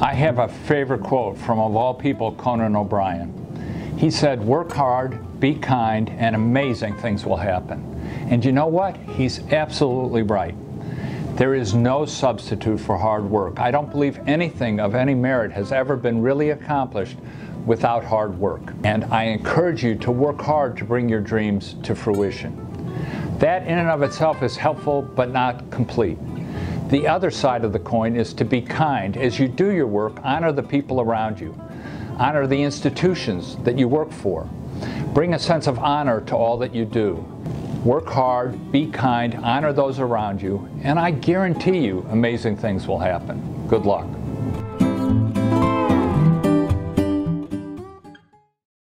I have a favorite quote from, of all people, Conan O'Brien. He said, "Work hard, be kind, and amazing things will happen." And you know what? He's absolutely right. There is no substitute for hard work. I don't believe anything of any merit has ever been really accomplished without hard work. And I encourage you to work hard to bring your dreams to fruition. That in and of itself is helpful, but not complete. The other side of the coin is to be kind. As you do your work, honor the people around you. Honor the institutions that you work for. Bring a sense of honor to all that you do. Work hard, be kind, honor those around you, and I guarantee you amazing things will happen. Good luck.